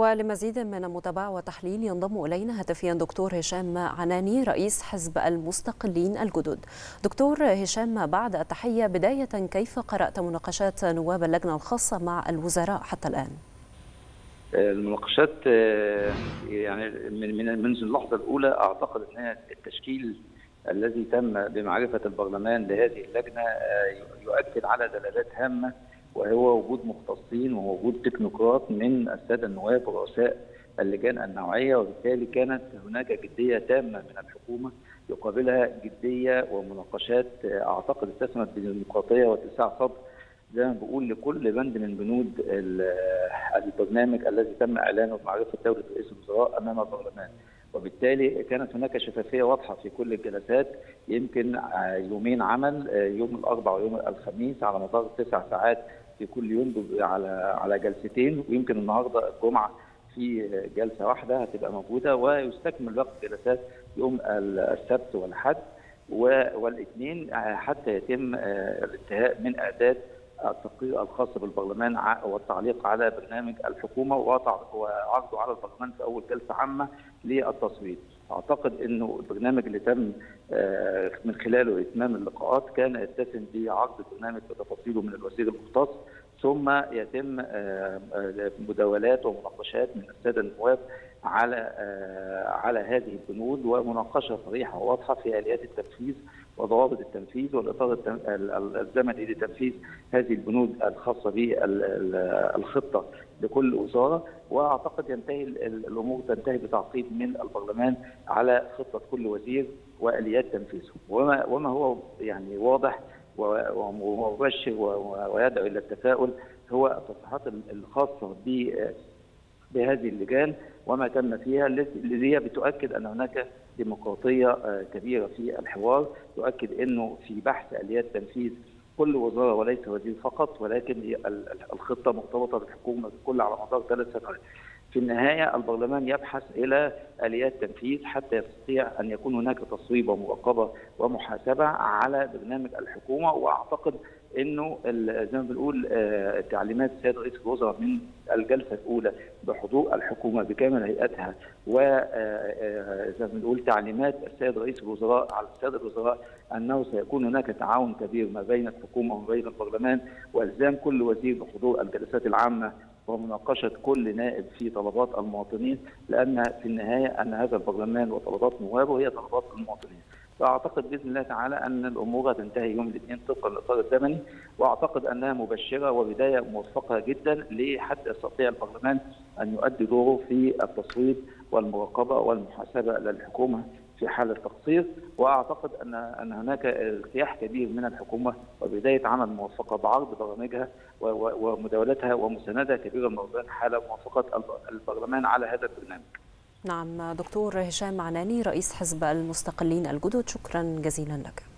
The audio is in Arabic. ولمزيد من المتابعة وتحليل ينضم إلينا هاتفيا دكتور هشام عناني رئيس حزب المستقلين الجدد. دكتور هشام، بعد التحية، بداية كيف قرأت مناقشات نواب اللجنة الخاصة مع الوزراء حتى الآن؟ المناقشات يعني منذ اللحظة الأولى أعتقد أن التشكيل الذي تم بمعرفة البرلمان لهذه اللجنة يؤكد على دلالات هامة، وهو وجود مختصين ووجود تكنوقراط من السادة النواب ورؤساء اللجان النوعية، وبالتالي كانت هناك جدية تامة من الحكومة يقابلها جدية ومناقشات أعتقد استسمت بالديمقراطية واتساع صدر، زي ما بقول، لكل بند من بنود البرنامج الذي تم إعلانه بمعرفة دولة رئيس الوزراء أمام البرلمان. وبالتالي كانت هناك شفافية واضحة في كل الجلسات، يمكن يومين عمل، يوم الأربعاء ويوم الخميس، على مدار 9 ساعات في كل يوم على جلستين، ويمكن النهارده الجمعة في جلسة واحدة هتبقى موجودة، ويستكمل وقت جلسات يوم السبت والأحد والاثنين حتى يتم الانتهاء من إعداد التقرير الخاص بالبرلمان والتعليق على برنامج الحكومه وعرضه على البرلمان في اول جلسه عامه للتصويت. اعتقد انه البرنامج اللي تم من خلاله اتمام اللقاءات كان يتسم بعرض البرنامج بتفاصيله من الوزير المختص، ثم يتم مداولات ومناقشات من الساده النواب على هذه البنود، ومناقشه صريحه وواضحه في اليات التنفيذ وضوابط التنفيذ والاطار الزمني لتنفيذ هذه البنود الخاصه بالخطه لكل وزاره. واعتقد ينتهي الامور بتعقيد من البرلمان على خطه كل وزير واليات تنفيذه، وما هو يعني واضح ومبشر ويدعو الى التفاؤل هو التصريحات الخاصه بهذه اللجان وما تم فيها، التي بتؤكد ان هناك ديمقراطيه كبيره في الحوار، تؤكد انه في بحث اليات تنفيذ كل وزاره وليس وزير فقط، ولكن الخطه مرتبطه بالحكومه الكل على مدار 3 سنوات. في النهايه البرلمان يبحث الى اليات تنفيذ حتى يستطيع ان يكون هناك تصويب ومراقبه ومحاسبه على برنامج الحكومه، واعتقد انه زي ما بنقول تعليمات السيد رئيس الوزراء من الجلسه الاولى بحضور الحكومه بكامل هيئتها، وزي ما بنقول تعليمات السيد رئيس الوزراء على الساده الوزراء انه سيكون هناك تعاون كبير ما بين الحكومه وما بين البرلمان، والزام كل وزير بحضور الجلسات العامه ومناقشه كل نائب في طلبات المواطنين، لان في النهايه ان هذا البرلمان وطلبات نوابه هي طلبات المواطنين. فاعتقد باذن الله تعالى ان الامور هتنتهي يوم الاثنين طبقا للاطار الزمني، واعتقد انها مبشره وبدايه موفقه جدا لحتى يستطيع البرلمان ان يؤدي دوره في التصويت والمراقبه والمحاسبه للحكومه في حال التقصير، واعتقد ان هناك ارتياح كبير من الحكومه وبدايه عمل موفقه بعرض برامجها ومداولتها ومساندها كبيره من البرلمان حال موافقه البرلمان على هذا البرنامج. نعم دكتور هشام عناني رئيس حزب المستقلين الجدد، شكرا جزيلا لك.